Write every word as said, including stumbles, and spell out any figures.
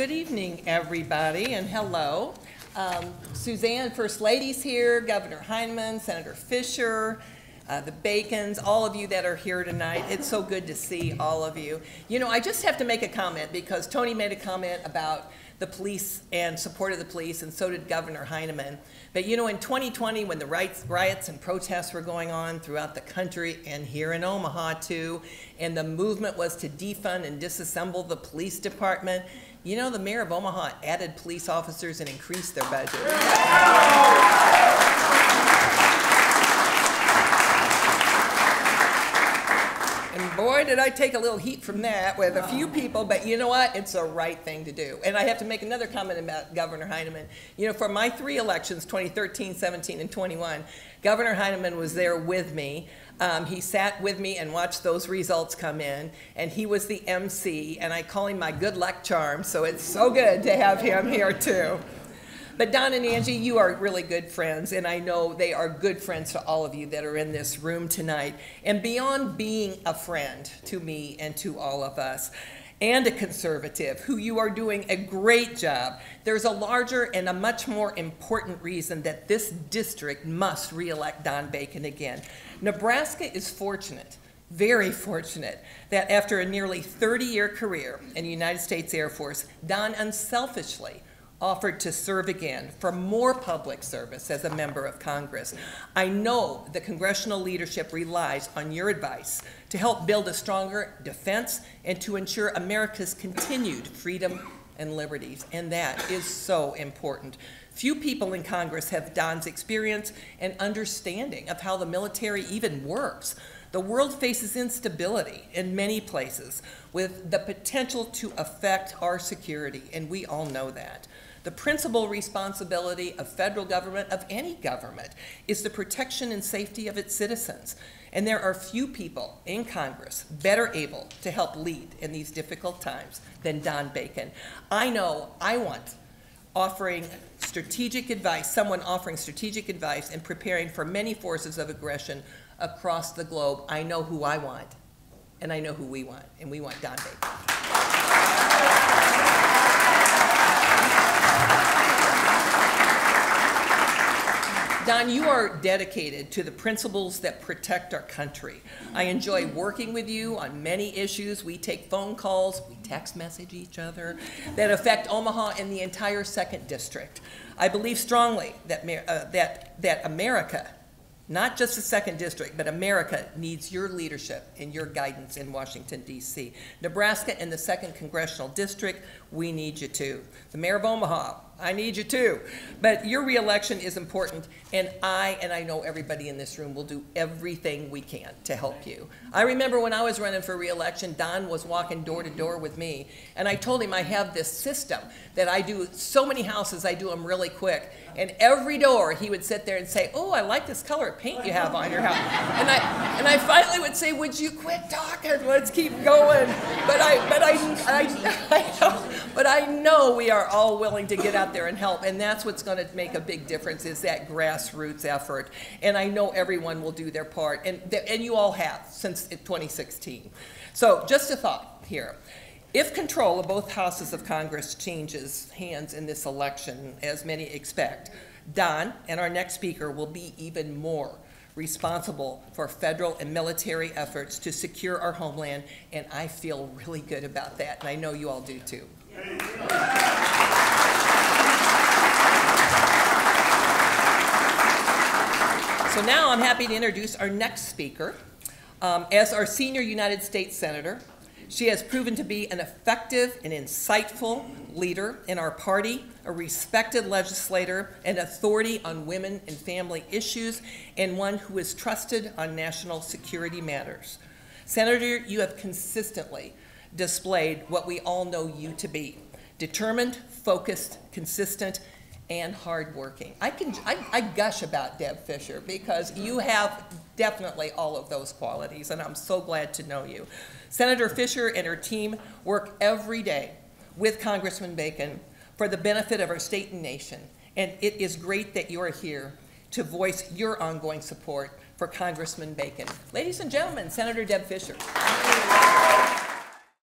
good evening, everybody, and hello. Um, Suzanne, First Lady's here, Governor Heineman, Senator Fisher, uh, the Bacons, all of you that are here tonight. It's so good to see all of you. You know, I just have to make a comment because Tony made a comment about the police and support of the police, and so did Governor Heineman. But you know, in twenty twenty, when the riots, riots and protests were going on throughout the country and here in Omaha too, and the movement was to defund and disassemble the police department, you know, the mayor of Omaha added police officers and increased their budget. And boy, did I take a little heat from that with a few people, but you know what? It's the right thing to do. And I have to make another comment about Governor Heineman. You know, for my three elections, twenty thirteen, seventeen, and twenty-one, Governor Heineman was there with me. Um, he sat with me and watched those results come in, and he was the M C, and I call him my good luck charm, so it's so good to have him here too. But Don and Angie, you are really good friends, and I know they are good friends to all of you that are in this room tonight. And beyond being a friend to me and to all of us, and a conservative, who you are doing a great job, there's a larger and a much more important reason that this district must reelect Don Bacon again. Nebraska is fortunate, very fortunate, that after a nearly thirty-year career in the United States Air Force, Don unselfishly offered to serve again for more public service as a member of Congress. I know the congressional leadership relies on your advice to help build a stronger defense and to ensure America's continued freedom and liberties, and that is so important. Few people in Congress have Don's experience and understanding of how the military even works. The world faces instability in many places with the potential to affect our security, and we all know that. The principal responsibility of federal government, of any government, is the protection and safety of its citizens. And there are few people in Congress better able to help lead in these difficult times than Don Bacon. I know I want offering strategic advice, someone offering strategic advice and preparing for many forces of aggression across the globe. I know who I want, and I know who we want, and we want Don Bacon. Don, you are dedicated to the principles that protect our country. I enjoy working with you on many issues. We take phone calls, we text message each other, that affect Omaha and the entire second district. I believe strongly that, uh, that, that America, not just the second district, but America needs your leadership and your guidance in Washington, D C Nebraska and the second Congressional District, we need you too. The mayor of Omaha, I need you too. But your reelection is important, and I, and I know everybody in this room, will do everything we can to help you. I remember when I was running for reelection, Don was walking door to door with me, and I told him I have this system that I do so many houses, I do them really quick. And every door, he would sit there and say, oh, I like this color of paint you have on your house. And I, and I finally would say, would you quit talking? Let's keep going. But I, but I, I, I know, but I know we are all willing to get out there and help, and that's what's going to make a big difference, is that grassroots effort. And I know everyone will do their part, and and you all have since twenty sixteen. So just a thought here. If control of both houses of Congress changes hands in this election, as many expect, Don and our next speaker will be even more responsible for federal and military efforts to secure our homeland, and I feel really good about that, and I know you all do too. So now I'm happy to introduce our next speaker. Um, as our senior United States Senator, she has proven to be an effective and insightful leader in our party, a respected legislator, an authority on women and family issues, and one who is trusted on national security matters. Senator, you have consistently displayed what we all know you to be: determined, focused, consistent, and hardworking. I can I, I gush about Deb Fisher because you have definitely all of those qualities, and I'm so glad to know you. Senator Fisher and her team work every day with Congressman Bacon for the benefit of our state and nation, and it is great that you are here to voice your ongoing support for Congressman Bacon. Ladies and gentlemen, Senator Deb Fisher.